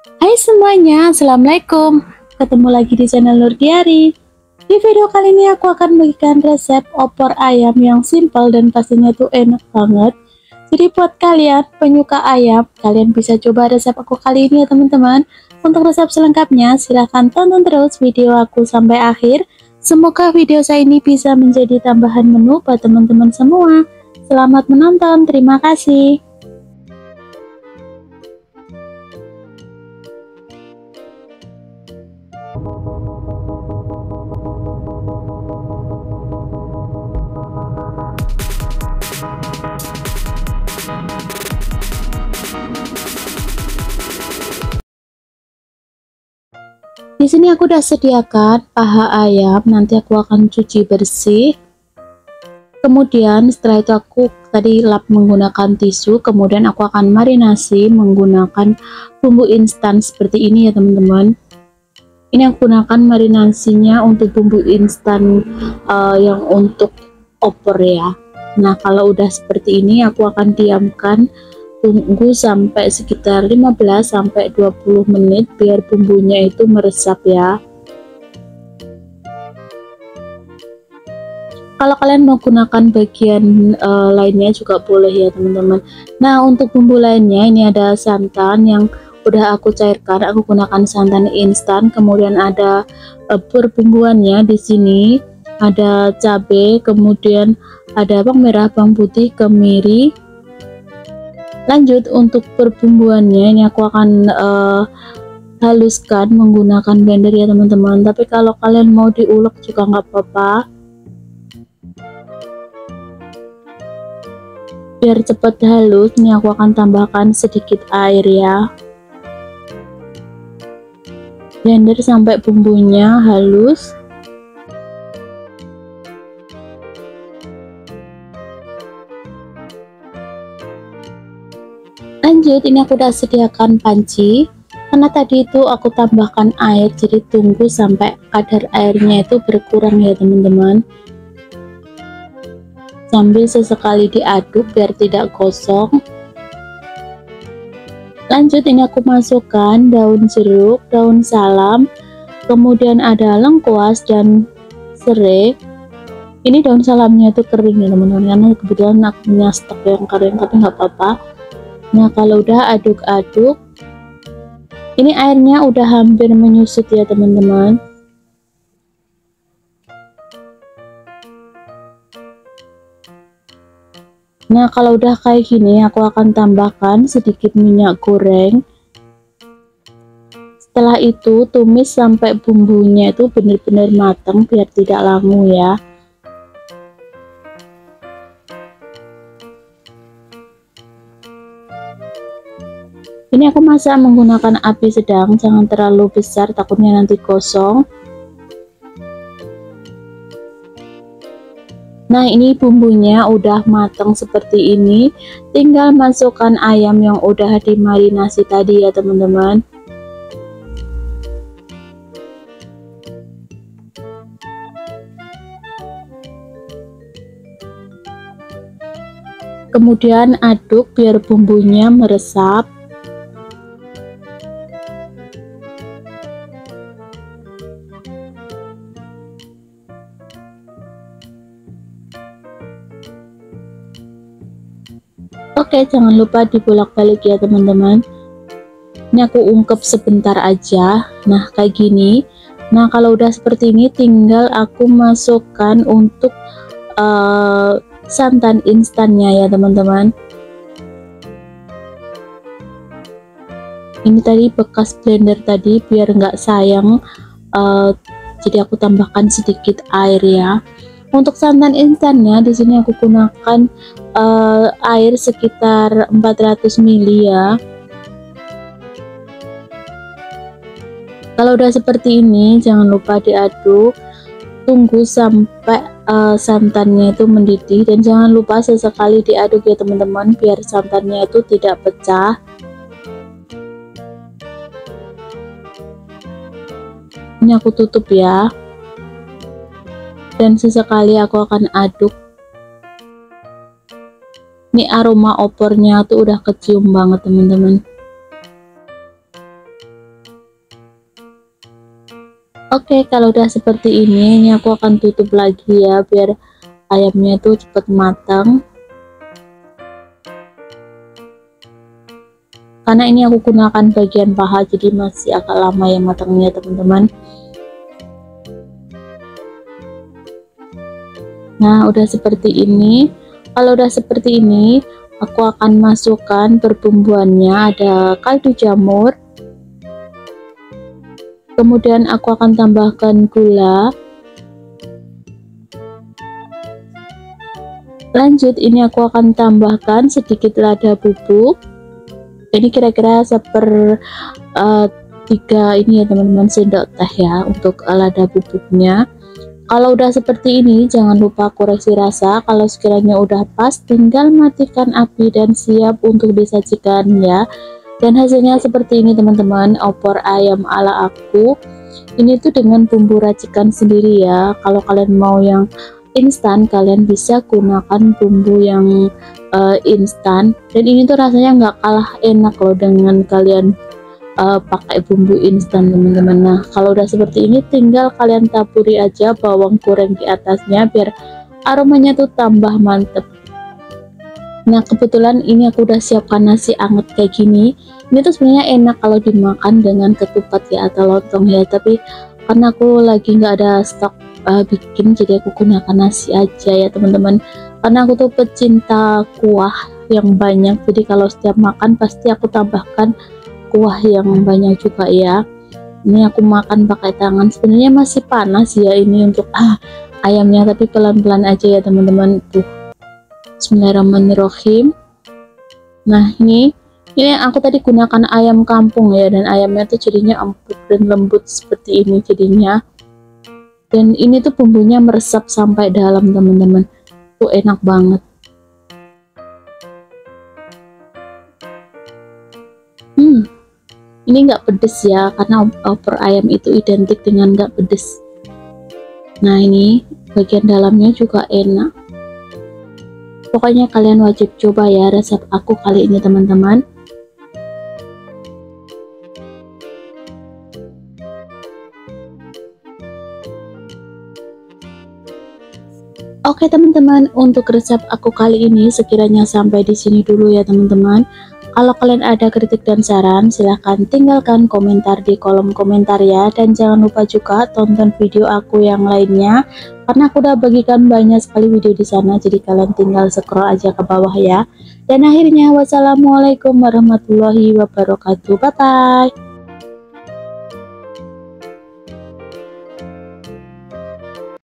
Hai semuanya, Assalamualaikum. Ketemu lagi di channel Noer Diary. Di video kali ini aku akan bagikan resep opor ayam yang simple dan pastinya tuh enak banget. Jadi buat kalian penyuka ayam, kalian bisa coba resep aku kali ini ya teman-teman. Untuk resep selengkapnya silahkan tonton terus video aku sampai akhir. Semoga video saya ini bisa menjadi tambahan menu buat teman-teman semua. Selamat menonton, terima kasih. Di sini aku udah sediakan paha ayam, nanti aku akan cuci bersih. Kemudian setelah itu aku tadi lap menggunakan tisu, kemudian aku akan marinasi menggunakan bumbu instan seperti ini ya teman-teman. Ini aku gunakan marinasinya untuk bumbu instan yang untuk opor ya. Nah kalau udah seperti ini aku akan diamkan, tunggu sampai sekitar 15-20 menit biar bumbunya itu meresap ya. Kalau kalian mau gunakan bagian lainnya juga boleh ya teman-teman. Nah untuk bumbu lainnya ini ada santan yang udah aku cairkan, aku gunakan santan instan. Kemudian ada perbumbuannya, di sini ada cabai, kemudian ada bawang merah, bawang putih, kemiri. Lanjut untuk perbumbuannya ini aku akan haluskan menggunakan blender ya teman-teman, tapi kalau kalian mau diulek juga nggak apa-apa biar cepat halus. Ini aku akan tambahkan sedikit air ya, blender sampai bumbunya halus. Lanjut, ini aku udah sediakan panci, karena tadi itu aku tambahkan air, jadi tunggu sampai kadar airnya itu berkurang ya teman-teman, sambil sesekali diaduk biar tidak gosong. Lanjut, ini aku masukkan daun jeruk, daun salam, kemudian ada lengkuas dan serai. Ini daun salamnya itu kering ya teman-teman, karena kebetulan aku punya stok yang kering, tapi nggak apa-apa. Nah kalau udah aduk-aduk, ini airnya udah hampir menyusut ya teman-teman. Nah kalau udah kayak gini aku akan tambahkan sedikit minyak goreng. Setelah itu tumis sampai bumbunya itu benar-benar matang biar tidak langu ya. Ini aku masak menggunakan api sedang, jangan terlalu besar takutnya nanti gosong. Nah ini bumbunya udah matang seperti ini, tinggal masukkan ayam yang udah dimarinasi tadi ya teman-teman. Kemudian aduk biar bumbunya meresap. Oke, jangan lupa dibolak-balik ya teman-teman. Ini aku ungkep sebentar aja. Nah kayak gini. Nah kalau udah seperti ini tinggal aku masukkan untuk santan instannya ya teman-teman. Ini tadi bekas blender tadi biar nggak sayang, jadi aku tambahkan sedikit air ya. Untuk santan instannya di sini aku gunakan air sekitar 400 ml ya. Kalau udah seperti ini jangan lupa diaduk, tunggu sampai santannya itu mendidih, dan jangan lupa sesekali diaduk ya teman-teman biar santannya itu tidak pecah. Ini aku tutup ya, dan sesekali aku akan aduk. Ini aroma opornya tuh udah kecium banget teman-teman. Oke, kalau udah seperti ini aku akan tutup lagi ya, biar ayamnya tuh cepat matang. Karena ini aku gunakan bagian paha, jadi masih agak lama ya matangnya, teman-teman. Nah, udah seperti ini. Kalau udah seperti ini, aku akan masukkan perbumbuannya. Ada kaldu jamur, kemudian aku akan tambahkan gula. Lanjut, ini aku akan tambahkan sedikit lada bubuk. Ini kira-kira 1/3 ini ya teman-teman, sendok teh ya untuk lada bubuknya. Kalau udah seperti ini, jangan lupa koreksi rasa. Kalau sekiranya udah pas, tinggal matikan api dan siap untuk disajikan ya. Dan hasilnya seperti ini teman-teman, opor ayam ala aku. Ini tuh dengan bumbu racikan sendiri ya. Kalau kalian mau yang instan, kalian bisa gunakan bumbu yang instan. Dan ini tuh rasanya nggak kalah enak loh dengan kalian pakai bumbu instan teman-teman. Nah, kalau udah seperti ini, tinggal kalian taburi aja bawang goreng di atasnya biar aromanya tuh tambah mantep. Nah, kebetulan ini aku udah siapkan nasi anget kayak gini. Ini tuh sebenarnya enak kalau dimakan dengan ketupat ya atau lontong ya, tapi karena aku lagi nggak ada stok bikin, jadi aku gunakan nasi aja ya teman-teman. Karena aku tuh pecinta kuah yang banyak, jadi kalau setiap makan pasti aku tambahkan kuah yang banyak juga ya. Ini aku makan pakai tangan, sebenarnya masih panas ya ini untuk ayamnya, tapi pelan-pelan aja ya teman-teman. Tuh, Bismillahirrahmanirrahim. Nah, ini aku tadi gunakan ayam kampung ya, dan ayamnya tuh jadinya empuk dan lembut seperti ini jadinya. Dan ini tuh bumbunya meresap sampai dalam teman-teman. Tuh enak banget. Ini nggak pedes ya, karena opor ayam itu identik dengan nggak pedes. Nah, ini bagian dalamnya juga enak. Pokoknya kalian wajib coba ya resep aku kali ini teman-teman. Oke teman-teman, untuk resep aku kali ini sekiranya sampai di sini dulu ya teman-teman. Kalau kalian ada kritik dan saran, silahkan tinggalkan komentar di kolom komentar ya. Dan jangan lupa juga tonton video aku yang lainnya, karena aku udah bagikan banyak sekali video di sana, jadi kalian tinggal scroll aja ke bawah ya. Dan akhirnya, wassalamualaikum warahmatullahi wabarakatuh. Bye bye.